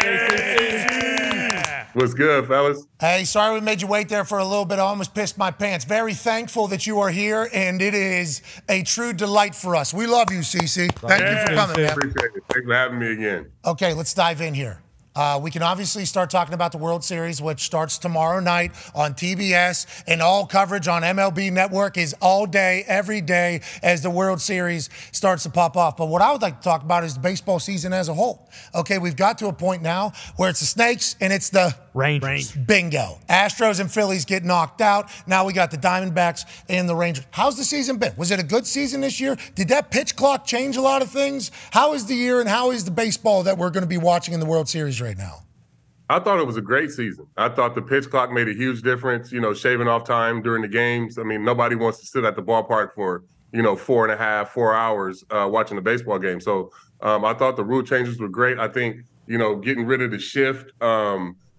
Yeah. What's good, fellas? Hey, sorry we made you wait there for a little bit. I almost pissed my pants. Very thankful that you are here, and it is a true delight for us. We love you, CC. Thank you for coming, man. Appreciate it. Thanks for having me again. Okay, let's dive in here. We can obviously start talking about the World Series, which starts tomorrow night on TBS, and all coverage on MLB Network is all day, every day, as the World Series starts to pop off. But what I would like to talk about is the baseball season as a whole. Okay, we've got to a point now where it's the Snakes and it's the Rangers. Bingo. Astros and Phillies get knocked out. Now we got the Diamondbacks and the Rangers. How's the season been? Was it a good season this year? Did that pitch clock change a lot of things? How is the year and how is the baseball that we're going to be watching in the World Series right now? I thought it was a great season. I thought the pitch clock made a huge difference, you know, shaving off time during the games. I mean, nobody wants to sit at the ballpark for, you know, 4 hours watching the baseball game. So I thought the rule changes were great. I think, you know, getting rid of the shift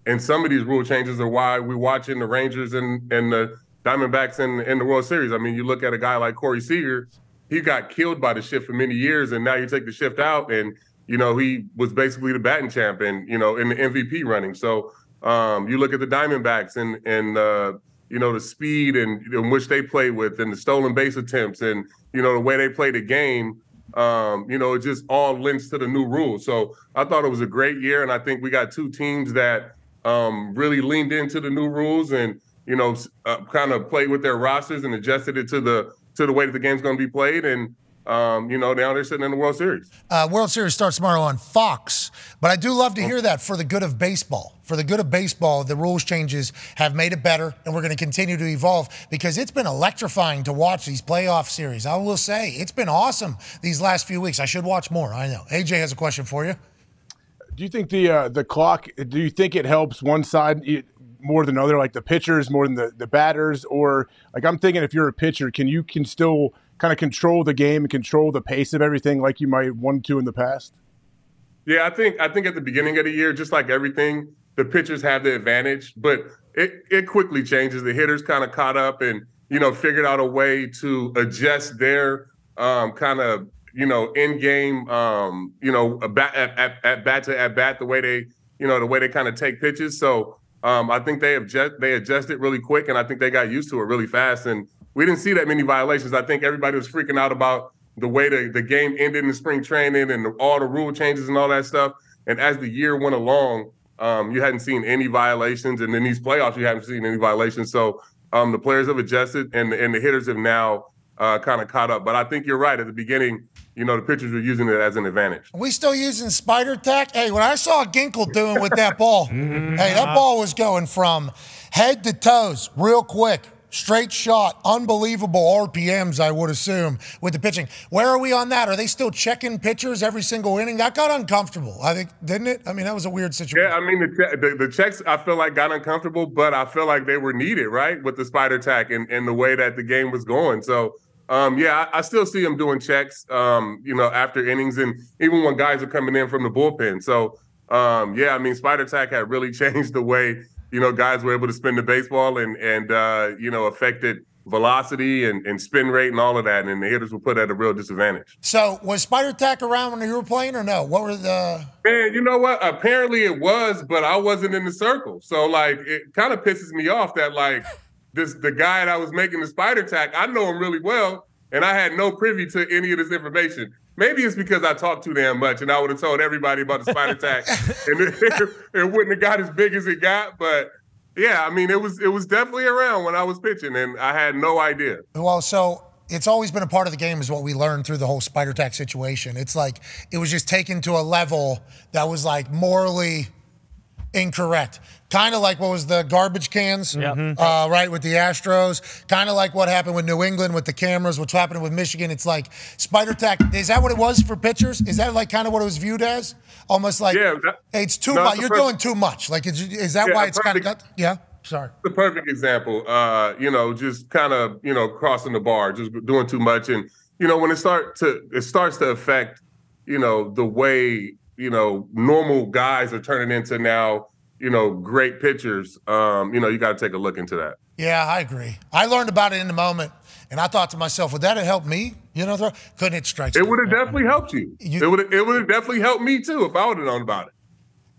and some of these rule changes are why we're watching the Rangers and the Diamondbacks in the World Series. I mean, you look at a guy like Corey Seager, he got killed by the shift for many years, and now you take the shift out and, you know, he was basically the batting champ and, you know, in the MVP running. So you look at the Diamondbacks and you know, the speed and which they play with and the stolen base attempts and, you know, the way they play the game, you know, it just all links to the new rules. So I thought it was a great year, and I think we got two teams that really leaned into the new rules and, you know, kind of played with their rosters and adjusted it to the way that the game's going to be played. And, you know, now they're sitting in the World Series. World Series starts tomorrow on Fox, but I do love to hear that for the good of baseball. For the good of baseball, the rules changes have made it better, and we're going to continue to evolve because it's been electrifying to watch these playoff series. I will say it's been awesome these last few weeks. I should watch more. I know. AJ has a question for you. Do you think the clock, do you think it helps one side more than the other, like the pitchers more than the batters? Or, like, I'm thinking if you're a pitcher, can you still kind of control the game and control the pace of everything like you might have wanted to in the past? Yeah, I think at the beginning of the year, just like everything, the pitchers have the advantage, but it quickly changes. The hitters kind of caught up and, you know, figured out a way to adjust their kind of, you know, in game, you know, at bat the way they, you know, the way they kind of take pitches. So I think they adjusted really quick, and I think they got used to it really fast. And we didn't see that many violations. I think everybody was freaking out about the way the game ended in spring training and all the rule changes and all that stuff. And as the year went along, you hadn't seen any violations, and in these playoffs, you haven't seen any violations. So the players have adjusted, and the hitters have now kind of caught up. But I think you're right at the beginning. You know, the pitchers were using it as an advantage. Are we still using Spider Tack? Hey, when I saw Ginkle doing with that ball, hey, that ball was going from head to toes real quick. Straight shot, unbelievable RPMs, I would assume, with the pitching. Where are we on that? Are they still checking pitchers every single inning? That got uncomfortable, I think, didn't it? I mean, that was a weird situation. Yeah, I mean, the checks, I feel like, got uncomfortable, but I feel like they were needed, right, with the Spider Tack and the way that the game was going. So, yeah, I still see them doing checks, you know, after innings, and even when guys are coming in from the bullpen. So, yeah, I mean, Spider Tack had really changed the way, you know, guys were able to spin the baseball and you know, affected velocity and spin rate and all of that, and the hitters were put at a real disadvantage. So was Spider Tack around when you were playing or no? What were the... Man, you know what? Apparently it was, but I wasn't in the circle. So, like, it kind of pisses me off that, like... The guy that was making the Spider Tack, I know him really well, and I had no privy to any of this information. Maybe it's because I talked too damn much, and I would have told everybody about the Spider Tack, and it wouldn't have got as big as it got. But yeah, I mean, it was definitely around when I was pitching, and I had no idea. Well, so it's always been a part of the game, is what we learned through the whole Spider Tack situation. It's like it was just taken to a level that was like morally incorrect. Kind of like what was the garbage cans, right, with the Astros. Kind of like what happened with New England with the cameras, what's happening with Michigan. It's like Spider Tack. Is that what it was for pitchers? Is that like kind of what it was viewed as? Almost like, yeah, hey, it's too much. You're doing too much. Like, is that why it's kind of got, yeah? Sorry. The perfect example, you know, just kind of, you know, crossing the bar, just doing too much. And, you know, when it starts to affect, you know, the way, you know, normal guys are turning into now, you know, great pitchers. You know, you got to take a look into that. Yeah, I agree. I learned about it in the moment, and I thought to myself, would that have helped me? You know, couldn't it strike? It would have definitely helped you. It would have definitely helped me too if I would have known about it.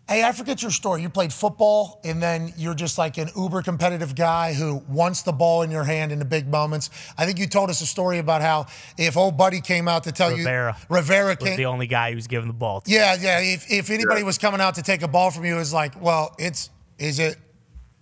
Hey, I forget your story. You played football, and then you're just like an uber-competitive guy who wants the ball in your hand in the big moments. I think you told us a story about how if old buddy came out to tell you... Rivera was the only guy who was giving the ball to. Yeah, yeah. If anybody was coming out to take a ball from you, it was like, well, is it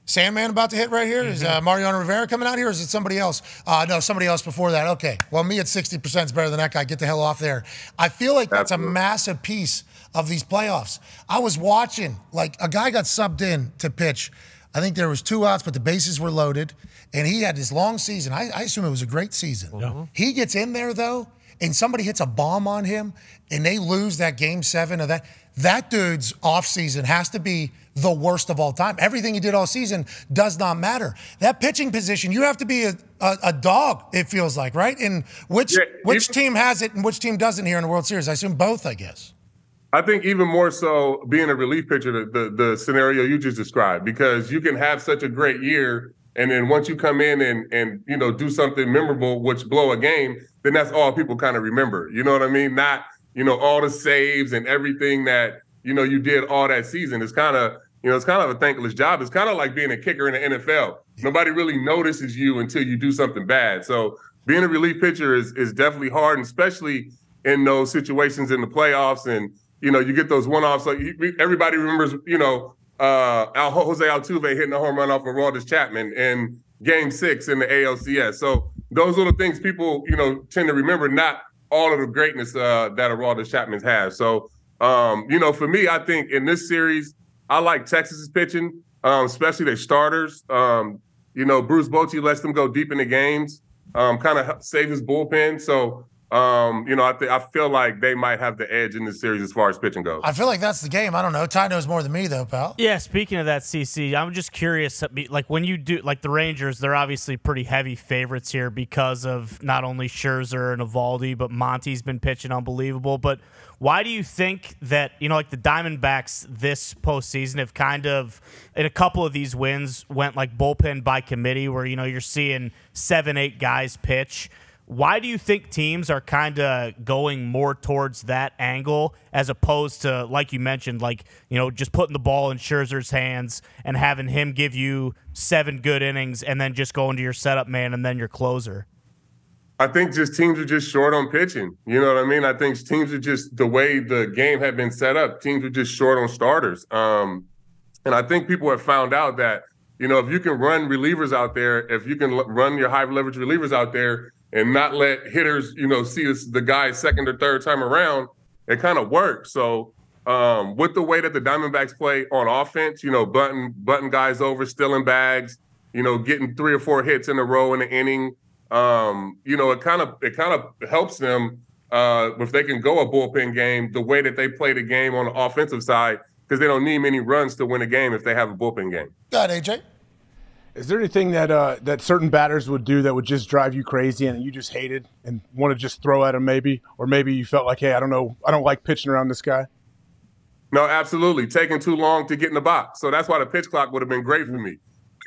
Sandman about to hit right here? Mm-hmm. Is Mariano Rivera coming out here, or is it somebody else? No, somebody else before that. Okay, well, me at 60% is better than that guy. Get the hell off there. I feel like that's a massive piece of these playoffs. I was watching, like, a guy got subbed in to pitch. I think there was 2 outs, but the bases were loaded, and he had this long season. I assume it was a great season. Mm-hmm. He gets in there, though, and somebody hits a bomb on him, and they lose that Game 7 of that. That dude's offseason has to be the worst of all time. Everything he did all season does not matter. That pitching position, you have to be a dog, it feels like, right? And which team has it and which team doesn't here in the World Series? I assume both, I guess. I think even more so being a relief pitcher, the scenario you just described, because you can have such a great year, and then once you come in and you know, do something memorable, which blow a game, then that's all people kind of remember. You know what I mean? Not, you know, all the saves and everything that, you know, you did all that season. It's kind of, you know, it's kind of a thankless job. It's kind of like being a kicker in the NFL. Nobody really notices you until you do something bad. So being a relief pitcher is definitely hard, and especially in those situations in the playoffs. And you know, you get those one-offs. Like everybody remembers, you know, Jose Altuve hitting a home run off of Aroldis Chapman in Game 6 in the ALCS. So those little things people, you know, tend to remember, not all of the greatness that Aroldis Chapman's has. So, you know, for me, I think in this series, I like Texas's pitching, especially their starters. You know, Bruce Bochy lets them go deep in the games, kind of save his bullpen. So, you know, I feel like they might have the edge in this series as far as pitching goes. I feel like that's the game. I don't know. Ty knows more than me, though, pal. Yeah, speaking of that, CC, I'm just curious. Like, when you do, like, the Rangers, they're obviously pretty heavy favorites here because of not only Scherzer and Eovaldi, but Monty's been pitching unbelievable. But why do you think that, you know, like the Diamondbacks this postseason have kind of, in a couple of these wins, went like bullpen by committee where, you know, you're seeing 7, 8 guys pitch? Why do you think teams are kind of going more towards that angle as opposed to, like you mentioned, like, you know, just putting the ball in Scherzer's hands and having him give you 7 good innings and then just going to your setup man and then your closer? I think just teams are just short on pitching. You know what I mean? I think teams are just, the way the game had been set up, teams are just short on starters. And I think people have found out that, you know, if you can run relievers out there, if you can run your high leverage relievers out there, and not let hitters, you know, see the guy's second or third time around, it kind of works. So with the way that the Diamondbacks play on offense, you know, button guys over, stealing bags, you know, getting 3 or 4 hits in a row in an inning, you know, it kind of helps them if they can go a bullpen game the way that they play the game on the offensive side, because they don't need many runs to win a game if they have a bullpen game. Got it, AJ. Is there anything that that certain batters would do that would just drive you crazy and you just hated and want to just throw at them maybe? Or maybe you felt like, hey, I don't know, I don't like pitching around this guy? No, absolutely. Taking too long to get in the box. So that's why the pitch clock would have been great for me.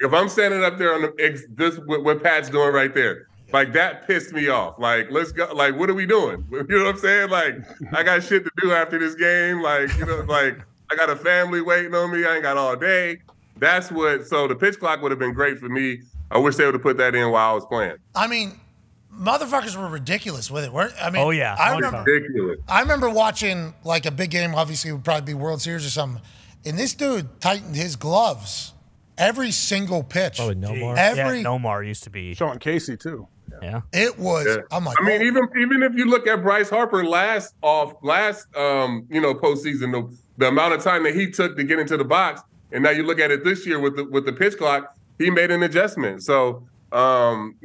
If I'm standing up there on this, what Pat's doing right there, like, that pissed me off. Like, let's go. Like, what are we doing? You know what I'm saying? Like, I got shit to do after this game. Like, you know, like, I got a family waiting on me. I ain't got all day. That's what – so the pitch clock would have been great for me. I wish they would have put that in while I was playing. I mean, motherfuckers were ridiculous with it. I mean, oh, yeah. I remember watching, like, a big game. Obviously, it would probably be World Series or something. And this dude tightened his gloves every single pitch. Oh, Nomar. Yeah, Nomar used to be – Sean Casey, too. Yeah. It was – I'm like, I mean, even if you look at Bryce Harper last, you know, postseason, the amount of time that he took to get into the box – and now you look at it this year with the pitch clock, he made an adjustment. So, you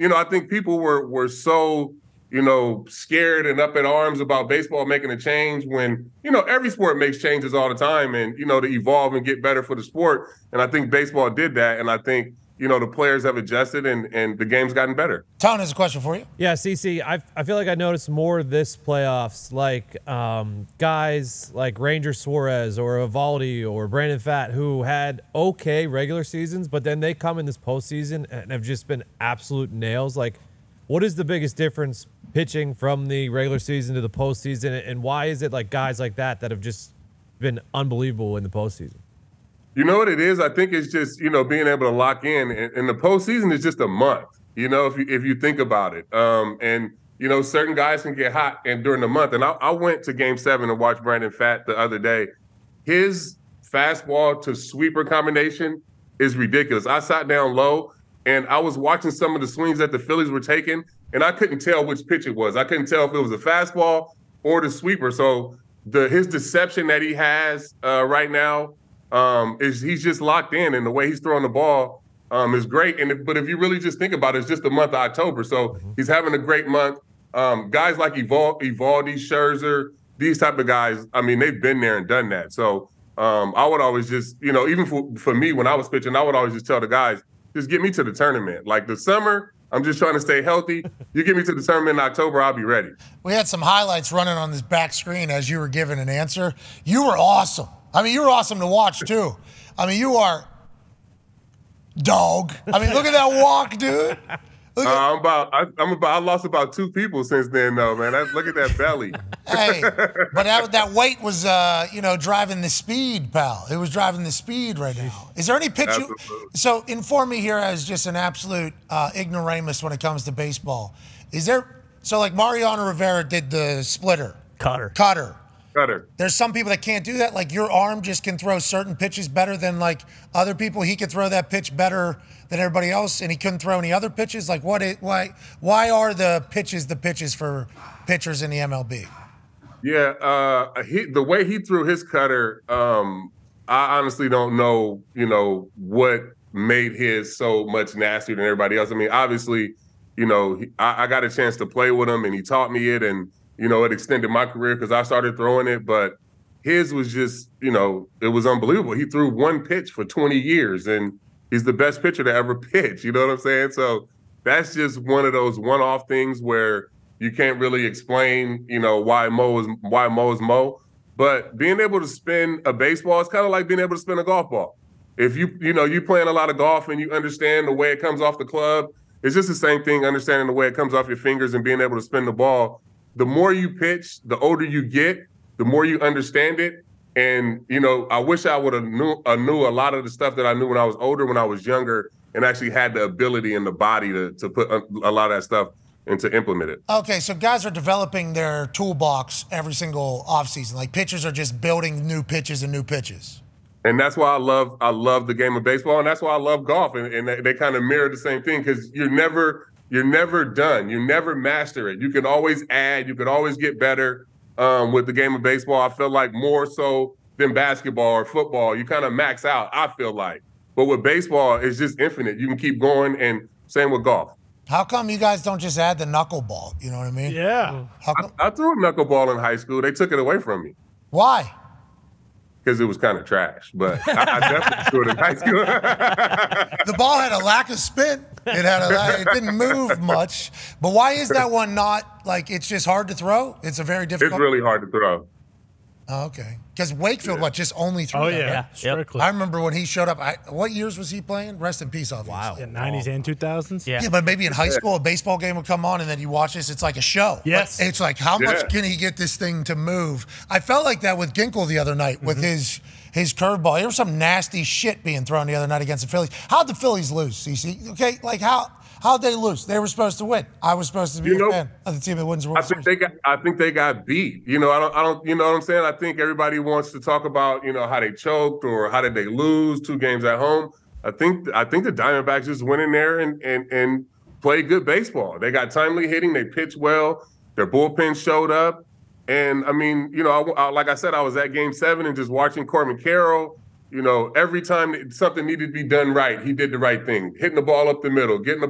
know, I think people were so, you know, scared and up in arms about baseball making a change when, you know, every sport makes changes all the time and, you know, to evolve and get better for the sport. And I think baseball did that. And I think, you know, the players have adjusted and the game's gotten better. Tom has a question for you. Yeah, CC, I feel like I noticed more this playoffs, like guys like Ranger Suarez or Eovaldi or Brandon Fatt who had okay regular seasons, but then they come in this postseason and have just been absolute nails. Like, what is the biggest difference pitching from the regular season to the postseason, and why is it like guys like that have just been unbelievable in the postseason? You know what it is? I think it's just, you know, being able to lock in. And the postseason is just a month, you know, if you think about it. And, you know, certain guys can get hot and during the month. And I went to Game 7 to watch Brandon Fatt the other day. His fastball to sweeper combination is ridiculous. I sat down low, and I was watching some of the swings that the Phillies were taking, and I couldn't tell which pitch it was. I couldn't tell if it was a fastball or the sweeper. So his deception that he has right now, is he's just locked in, and the way he's throwing the ball is great. But if you really just think about it, it's just the month of October. So he's having a great month. Guys like Eovaldi, Scherzer, these type of guys, I mean, they've been there and done that. So I would always just, you know, even for me when I was pitching, I would always just tell the guys, just get me to the tournament. Like the summer, I'm just trying to stay healthy. You get me to the tournament in October, I'll be ready. We had some highlights running on this back screen as you were giving an answer. You were awesome. I mean, you were awesome to watch, too. I mean, you are dog. I mean, look at that walk, dude. I lost about two people since then, though, man. Look at that belly. Hey, but that weight was, you know, driving the speed, pal. It was driving the speed right now. Is there any pitch so inform me here as just an absolute ignoramus when it comes to baseball. Is there – so, like, Mariano Rivera did the splitter. Cutter. There's some people that can't do that. Like, your arm just can throw certain pitches better than, like, other people. He could throw that pitch better than everybody else, and he couldn't throw any other pitches. Like, why are the pitches for pitchers in the MLB? Yeah, the way he threw his cutter, I honestly don't know, you know, what made his so much nastier than everybody else. I mean, obviously, you know, I got a chance to play with him, and he taught me it, and you know, it extended my career because I started throwing it, but his was just, you know, it was unbelievable. He threw one pitch for 20 years, and he's the best pitcher to ever pitch. You know what I'm saying? So that's just one of those one-off things where you can't really explain, you know, why Mo is Mo. But being able to spin a baseball is kind of like being able to spin a golf ball. If you playing a lot of golf and you understand the way it comes off the club, it's just the same thing, understanding the way it comes off your fingers and being able to spin the ball. The more you pitch, the older you get, the more you understand it. And, you know, I wish I would have knew a lot of the stuff that I knew when I was older, when I was younger, and actually had the ability in the body to put a lot of that stuff and to implement it. Okay, so guys are developing their toolbox every single offseason. Like, pitchers are just building new pitches. And that's why I love the game of baseball, and that's why I love golf. And they kind of mirror the same thing because you're never done. You never master it. You can always add. You can always get better with the game of baseball. I feel like more so than basketball or football, you kind of max out, I feel like. But with baseball, it's just infinite. You can keep going, and same with golf. How come you guys don't just add the knuckleball? You know what I mean? Yeah. I threw a knuckleball in high school. They took it away from me. Why? Because it was kind of trash, but I definitely threw it in high school. The ball had a lack of spin. It didn't move much. But why is that one not, like, it's just hard to throw? It's a very difficult. It's really hard to throw. Oh, okay. Because Wakefield, yeah. Just only threw that, yeah. Right? Strictly. I remember when he showed up. What years was he playing? Rest in peace, obviously. Wow. Yeah, 90s and 2000s? Yeah. Yeah, but maybe in high school, a baseball game would come on, and then you watch this. It's like a show. Yes. Like, it's like, how much can he get this thing to move? I felt like that with Ginkle the other night with his curveball. There was some nasty shit being thrown the other night against the Phillies. How'd the Phillies lose, CC? Okay, like how'd they lose? They were supposed to win. I was supposed to be a fan of the team that wins the World Series. I think they got beat. You know, I don't. You know what I'm saying? I think everybody wants to talk about, you know, how they choked or how did they lose 2 games at home. I think the Diamondbacks just went in there and played good baseball. They got timely hitting. They pitched well. Their bullpen showed up. And, I mean, you know, like I said, I was at Game 7 and just watching Corbin Carroll. You know, every time something needed to be done right, he did the right thing. Hitting the ball up the middle, getting the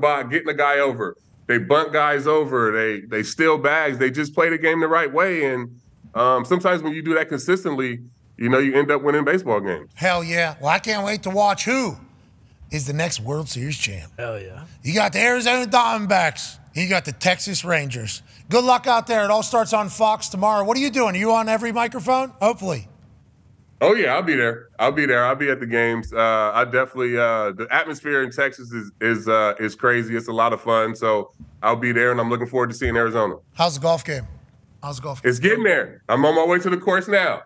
guy over. They bunt guys over. They steal bags. They just play the game the right way. And sometimes when you do that consistently, you know, you end up winning baseball games. Hell yeah. Well, I can't wait to watch who is the next World Series champ. Hell yeah. You got the Arizona Diamondbacks. You got the Texas Rangers. Good luck out there. It all starts on Fox tomorrow. What are you doing? Are you on every microphone? Hopefully. Oh, yeah, I'll be there. I'll be at the games. I definitely the atmosphere in Texas is crazy. It's a lot of fun. So I'll be there, and I'm looking forward to seeing Arizona. How's the golf game? It's getting there. I'm on my way to the course now.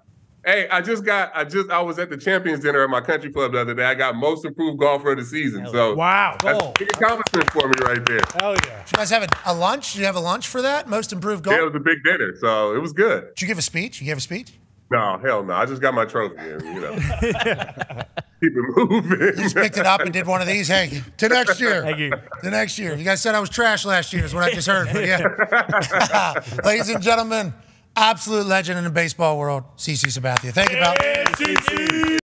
Hey, I was at the champions dinner at my country club the other day. I got most improved golfer of the season. Hell so wow, that's a big accomplishment for me right there. Hell yeah! Did you guys have a lunch? Did you have a lunch for that? Most improved golfer. Yeah, it was a big dinner, so it was good. Did you give a speech? You gave a speech? No, hell no. I just got my trophy in, you know. Keep it moving. You just picked it up and did one of these. Hey, to next year. Thank you. To next year. You guys said I was trash last year is what I just heard. But yeah. Ladies and gentlemen, absolute legend in the baseball world, CC Sabathia. Thank you, pal. Yeah,